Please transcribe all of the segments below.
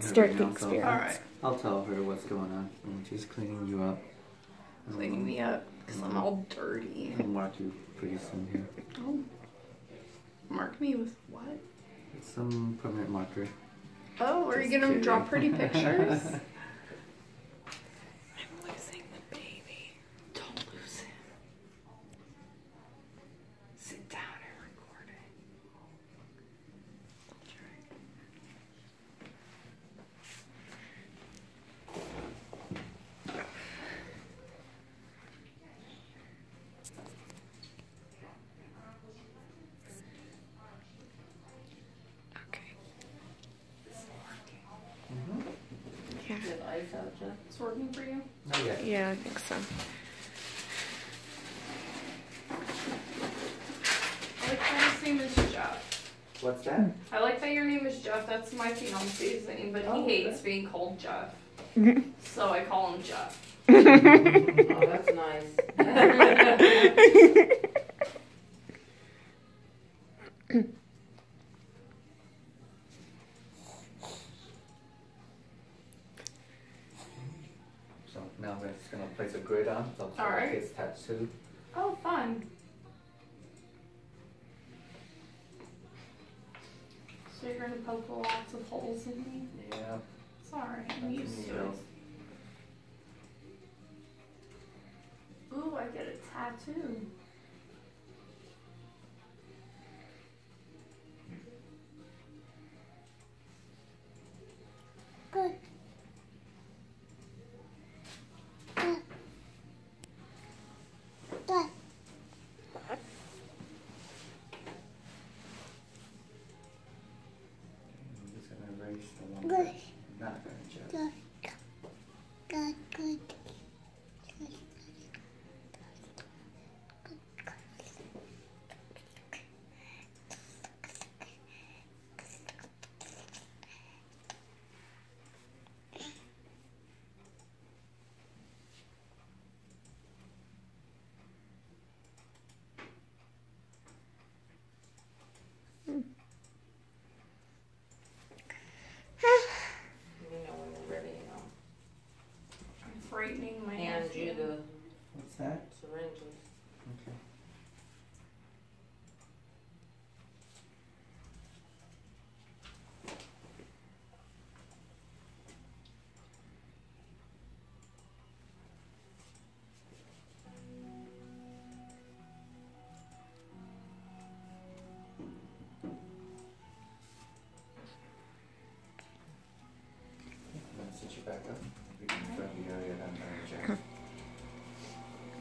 start the experience. All right. I'll tell her what's going on. She's cleaning you up. Cleaning me up because I'm all dirty. I'll mark you pretty soon here. Oh. Mark me with what? Some permanent marker. Oh, are you going to draw pretty pictures? I'm losing the baby. Don't lose him. Sit down and record it. I'll try. It's working for you? Not yet. Yeah, I think so. I like that his name is Jeff. What's that? I like that your name is Jeff. That's my fiance's name, but he hates being called Jeff. So I call him Jeff. Oh, that's nice. Now we're just going to place a grid on. So all right. It's tattooed. Oh, fun. So you're going to poke lots of holes in me? Yeah. It's all right. I'm used to it. Ooh, I get a tattoo. Good. Brightening my hand you the what's that? Syringes. Okay. I'm gonna sit you back up.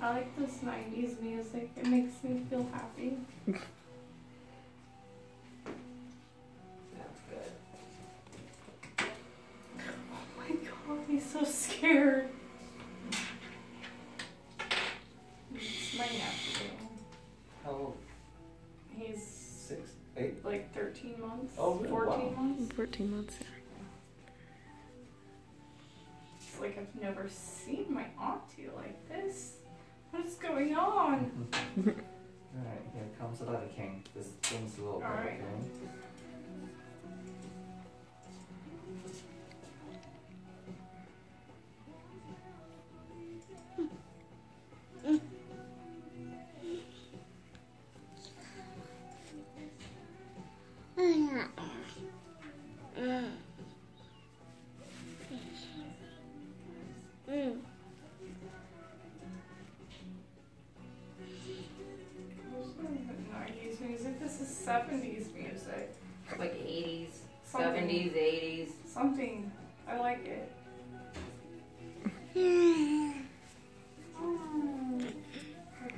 I like this 90s music. It makes me feel happy. That's good. Oh my god, I'm so scared. It's my nephew. How old? He's 6, 8? Like 13 months. Oh, really? 14 wow. months? 14 months, yeah. Like I've never seen my auntie like this. What is going on? Alright, here comes the Leather King. This thing's a little right. This is 70s music. Like 80s, something. 70s, 80s. Something. I like it. I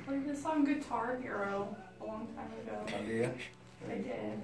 played this on Guitar Hero a long time ago. Oh, did you? I did.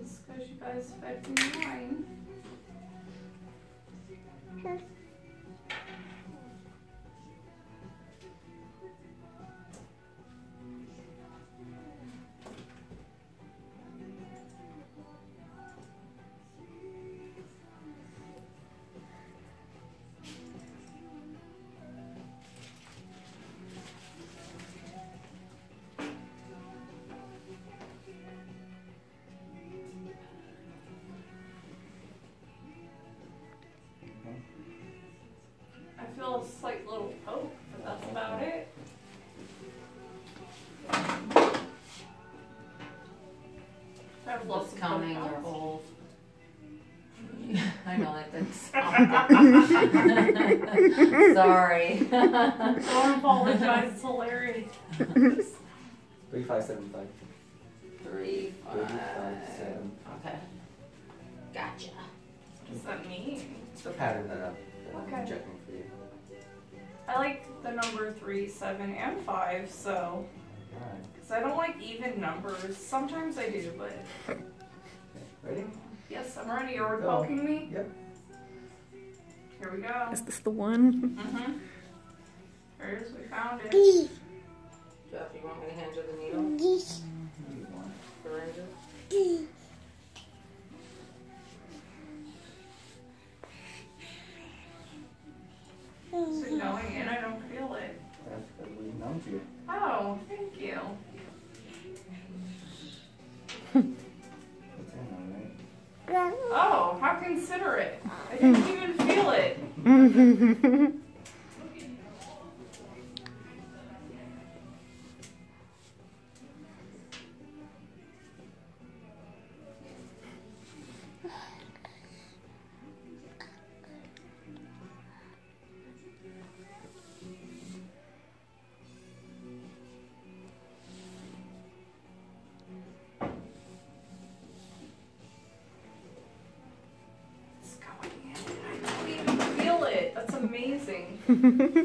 It's because you guys fed me wine. on it that's sorry. Don't apologize, it's hilarious. 3575. 3575. Okay. Gotcha. What does that mean? It's the pattern that I'm checking for you. I like the number 3, 7, and 5, so. Because I don't like even numbers. Sometimes I do, but. Okay. Ready? Yes, I'm ready. Are we poking me? Yep. Here we go. Is this the one? Mm-hmm. There it is. We found it. Jeff, you want me to hand you the needle? Yes. Syringes? It's annoying and I don't feel it. That's because we numbed you. Oh, thank you. Oh, how considerate. I didn't even feel it.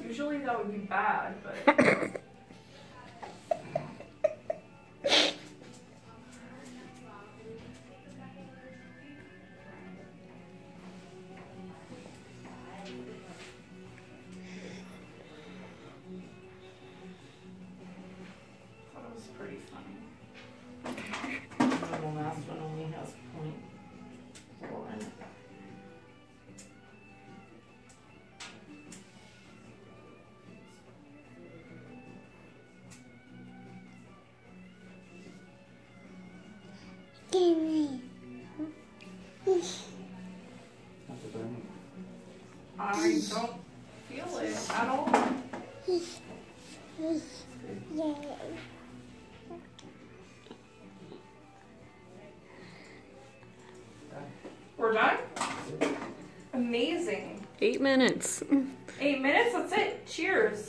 Usually that would be bad, but I thought it was pretty funny. The last one only has 0.4 in it. I don't feel it at all. Yeah. We're done? Amazing. 8 minutes. 8 minutes? That's it. Cheers.